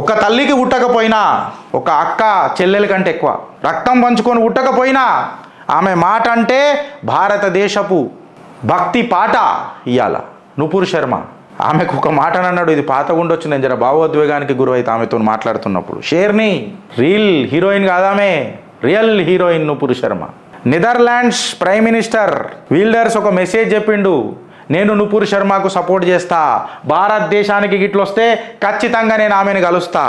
ఒక తల్లికి ఉట్టకపోయినా ఒక అక్క చెల్లెల కంటే ఎక్కువ రక్తం పంచుకొని ఉట్టకపోయినా ఆమె మాట అంటే భారతదేశపు భక్తి పాట ఇయాల నూపూర్ శర్మ ఆమెకు ఒక మాట అన్నాడు. ఇది పాతగుండొచ్చు, నేను జర భావోద్వేగానికి గురైతే ఆమెతో మాట్లాడుతున్నప్పుడు. షేర్ని రీల్ హీరోయిన్ కాదామే, real heroine Nupur Sharma. Netherlands prime minister Wilders ఒక మెసేజ్ చెప్పిండు, నేను నూపూర్ శర్మకు సపోర్ట్ చేస్తా, భారతదేశానికి గిట్లొస్తే ఖచ్చితంగా నేను ఆమెను కలుస్తా.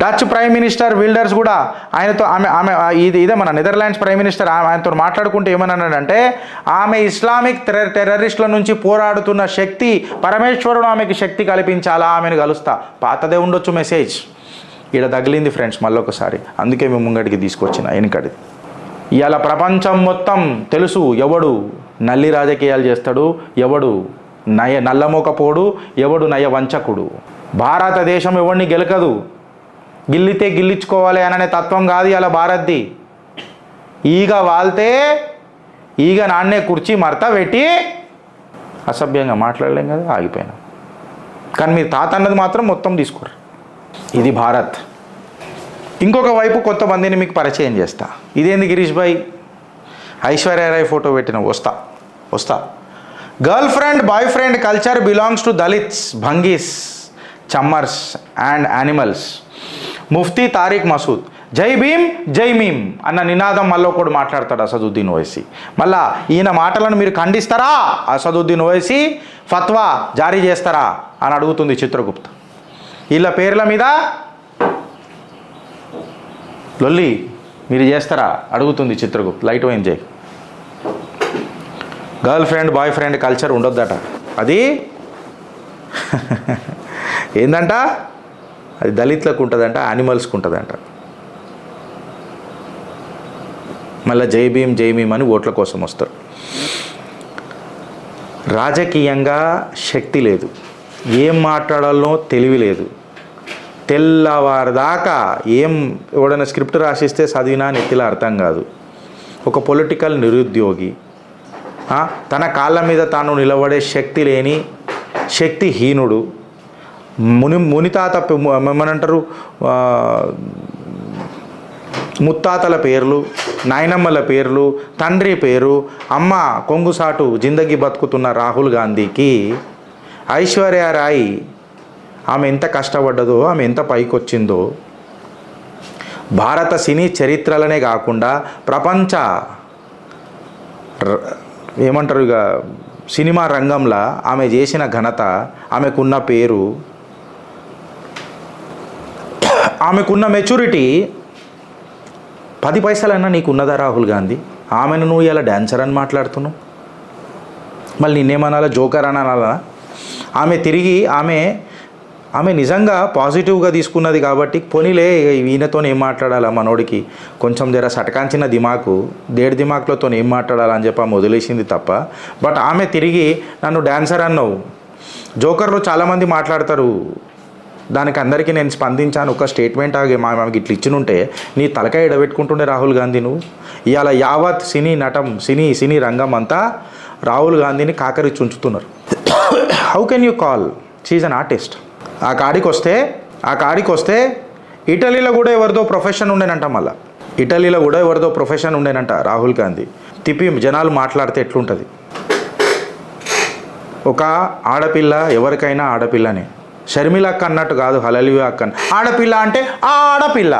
డచ్ ప్రైమ్ మినిస్టర్ విల్డర్స్ కూడా ఆయనతో ఇదే మన నెదర్లాండ్స్ ప్రైమ్ మినిస్టర్ ఆయనతో మాట్లాడుకుంటే ఏమన్నాడంటే, ఆమె ఇస్లామిక్ టెర్రరిస్టుల నుంచి పోరాడుతున్న శక్తి పరమేశ్వరుడు ఆమెకి శక్తి కల్పించాలా, ఆమెను కలుస్తా. పాతదే ఉండొచ్చు మెసేజ్, ఈడ తగిలింది ఫ్రెండ్స్ మళ్ళొకసారి, అందుకే మేము ముంగడికి తీసుకొచ్చిన వెనుకడిది. ఇవాళ ప్రపంచం మొత్తం తెలుసు ఎవడు నల్లి రాజకీయాలు చేస్తాడు, ఎవడు నల్లమోకపోడు, ఎవడు నయ వంచకుడు. భారతదేశం ఎవడిని గెలకదు, గిల్లితే గిల్లించుకోవాలి అననే తత్వం కాదు ఇలా భారత్ది. ఈగ వాళ్తే ఈగ నాన్నే కుర్చీ మరత పెట్టి అసభ్యంగా మాట్లాడలేం కదా, ఆగిపోయినా. కానీ మీరు తాత అన్నది మాత్రం మొత్తం తీసుకోరు. ఇది భారత్. ఇంకొక వైపు కొంతమందిని మీకు పరిచయం చేస్తా. ఇదేంది గిరీష్ భాయ్, ఐశ్వర్యరాయ్ ఫోటో పెట్టిన వస్తా. Girl friend boy friend culture belongs to Dalits, Bhangis, Chamars and animals. Mufti Tariq Masood, Jai Bhim జై మీమ్ అన్న నినాదం మళ్ళీ కూడా మాట్లాడతాడు అసదుద్దీన్ ఓవైసీ. మళ్ళా ఈయన మాటలను మీరు ఖండిస్తారా, అసదుద్దీన్ ఓవైసీ ఫత్వా జారీ చేస్తారా అని అడుగుతుంది చిత్రగుప్త. వీళ్ళ పేర్ల మీద లొల్లి మీరు చేస్తారా అడుగుతుంది చిత్రగుప్త. లైట్ వైన్ జై. Girl friend boy friend culture ఉండొద్దట, అది ఏందంట, అది దళితులకు ఉంటుందంట, యానిమల్స్కి ఉంటుందంట. మళ్ళీ జై భీమ్ జై భీమ్ అని ఓట్ల కోసం వస్తారు. రాజకీయంగా శక్తి లేదు, ఏం మాట్లాడాలో తెలివి లేదు. తెల్లవారిదాకా ఎవడైనా స్క్రిప్ట్ రాసిస్తే చదివినా నెత్తిలా అర్థం కాదు. ఒక పొలిటికల్ నిరుద్యోగి, తన కాళ్ళ మీద తాను నిలబడే శక్తి లేని శక్తిహీనుడు, మునితాత ఏమనంటారు, ముత్తాతల పేర్లు, నాయనమ్మల పేర్లు, తండ్రి పేరు, అమ్మ కొంగుసాటు జిందగీ బతుకుతున్న రాహుల్ గాంధీకి ఐశ్వర్యరాయ్ ఆమె ఎంత కష్టపడ్డదో, ఆమె ఎంత పైకొచ్చిందో, భారత సినీ చరిత్రలనే కాకుండా ప్రపంచ ఏమంటారు ఇక సినిమా రంగంలో ఆమె చేసిన ఘనత, ఆమెకున్న పేరు, ఆమెకున్న మెచ్యూరిటీ 10 పైసలైనా నీకు ఉన్నదా రాహుల్ గాంధీ? ఆమెను నువ్వు ఇలా డాన్సర్ అని మాట్లాడుతున్నావు, మళ్ళీ నిన్నేమనాలా, జోకర్ అని అనాలా? ఆమె తిరిగి ఆమె నిజంగా పాజిటివ్గా తీసుకున్నది కాబట్టి పోనీలే, ఈయనతో ఏం మాట్లాడాలా, మనోడికి కొంచెం జర సటకాంచిన దిమాకు, దేడి దిమాకులతో ఏం మాట్లాడాలా అని చెప్పి ఆమె వదిలేసింది తప్ప. బట్ ఆమె తిరిగి నన్ను డాన్సర్ అన్నావు, జోకర్లో చాలామంది మాట్లాడతారు, దానికి అందరికీ నేను స్పందించాను, ఒక స్టేట్మెంట్ ఆగి ఆమెకి ఇట్లా ఇచ్చినుంటే నీ తలకాయ ఎడబెట్టుకుంటుండే రాహుల్ గాంధీ నువ్వు. ఇవాళ యావత్ సినీ రంగం అంతా రాహుల్ గాంధీని కాకరించి ఉంచుతున్నారు. How can you call she is an artist? ఆ కాడికి వస్తే ఇటలీలో కూడా ఎవరిదో ప్రొఫెషన్ ఉండేనంట, మళ్ళీ ఇటలీలో కూడా ఎవరిదో ప్రొఫెషన్ ఉండేనంట రాహుల్ గాంధీ. తిప్పి జనాలు మాట్లాడితే ఎట్లుంటుంది? ఒక ఆడపిల్ల ఎవరికైనా ఆడపిల్లని, షర్మిలక్క అన్నట్టు కాదు, హలలివే అక్క, ఆడపిల్ల అంటే ఆడపిల్ల,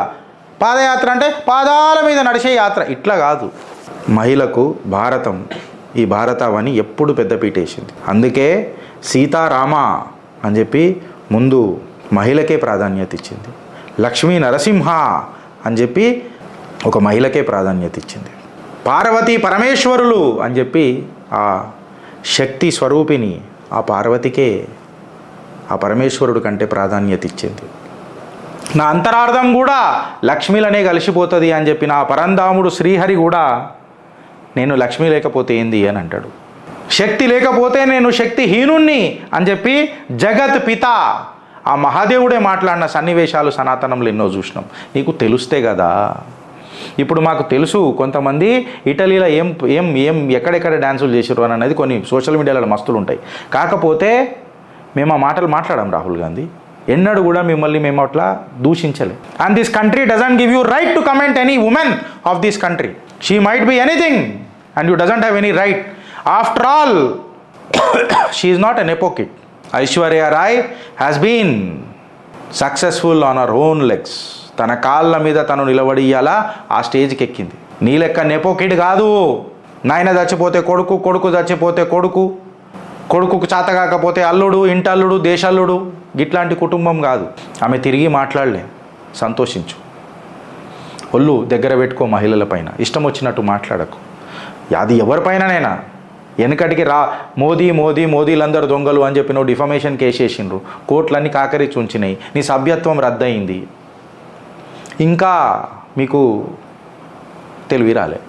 పాదయాత్ర అంటే పాదాల మీద నడిచే యాత్ర, ఇట్లా కాదు. మహిళకు భారతం, ఈ భారతావని ఎప్పుడు పెద్దపీటేసింది. అందుకే సీతారామ అని చెప్పి ముందు మహిళకే ప్రాధాన్యత ఇచ్చింది, లక్ష్మీ నరసింహ అని చెప్పి ఒక మహిళకే ప్రాధాన్యత ఇచ్చింది, పార్వతి పరమేశ్వరులు అని చెప్పి ఆ శక్తి స్వరూపిణి ఆ పార్వతికే ఆ పరమేశ్వరుడు కంటే ప్రాధాన్యత ఇచ్చింది. నా అంతరార్థం కూడా లక్ష్మీలనే కలిసిపోతుంది అని చెప్పి నా పరంధాముడు శ్రీహరి కూడా నేను లక్ష్మీ లేకపోతే ఏంది అని అంటాడు. శక్తి లేకపోతే నేను శక్తిహీనుణ్ణి అని చెప్పి జగత్ పిత ఆ మహాదేవుడే మాట్లాడిన సన్నివేశాలు సనాతనంలో ఎన్నో చూసినాం. నీకు తెలుస్తే కదా. ఇప్పుడు మాకు తెలుసు కొంతమంది ఇటలీలో ఏం ఏం ఏం ఎక్కడెక్కడ డ్యాన్సులు చేసారు అని అనేది కొన్ని సోషల్ మీడియాలో మస్తులు ఉంటాయి. కాకపోతే మేము ఆ మాటలు మాట్లాడాం రాహుల్ గాంధీ, ఎన్నడూ కూడా మిమ్మల్ని మేము అట్లా దూషించలేం. And this country doesn't give you right to comment any women of this country. She might be anything and you doesn't have any right. After all she is not an ఎపోకిట్. Aishwarya Rai has been successful on our own legs. తన కాళ్ళ మీద తను నిలబడి ఇయ్యాల ఆ స్టేజ్కి ఎక్కింది. నీ లెక్క నెపోకిడ్ కాదు. నాయన చచ్చిపోతే కొడుకు, కొడుకు చచ్చిపోతే కొడుకు, కొడుకుకు చేత కాకపోతే అల్లుడు, ఇంటల్లుడు, దేశల్లుడు, ఇట్లాంటి కుటుంబం కాదు. ఆమె తిరిగి మాట్లాడలే. సంతోషించు, ఒళ్ళు దగ్గర పెట్టుకో, మహిళలపైన ఇష్టం వచ్చినట్టు మాట్లాడకు. అది ఎవరిపైననైనా వెనకటికి రా మోదీ మోదీ మోదీలందరూ దొంగలు అని చెప్పి నువ్వు డిఫమేషన్ కేసేసిండ్రు, కోట్లన్నీ కాకరించి ఉంచినాయి, నీ సభ్యత్వం రద్దయింది, ఇంకా మీకు తెలివి రాలే.